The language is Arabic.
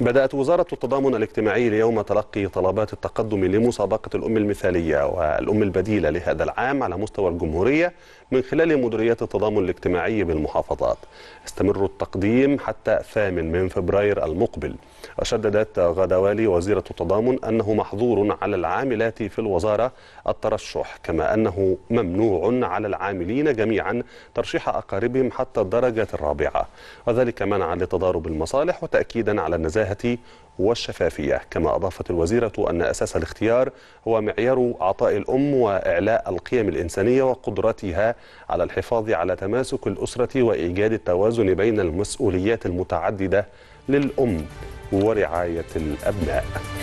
بدأت وزارة التضامن الاجتماعي اليوم تلقي طلبات التقدم لمسابقة الأم المثالية والأم البديلة لهذا العام على مستوى الجمهورية من خلال مديريات التضامن الاجتماعي بالمحافظات. استمر التقديم حتى 8 من فبراير المقبل. وشددت غادة والي وزيرة التضامن أنه محظور على العاملات في الوزارة الترشح، كما أنه ممنوع على العاملين جميعا ترشيح أقاربهم حتى الدرجة الرابعة، وذلك منعا لتضارب المصالح وتأكيدا على النزاهة والشفافية. كما أضافت الوزيرة أن أساس الاختيار هو معيار عطاء الأم وإعلاء القيم الإنسانية وقدرتها على الحفاظ على تماسك الأسرة وإيجاد التوازن بين المسؤوليات المتعددة للأم ورعاية الأبناء.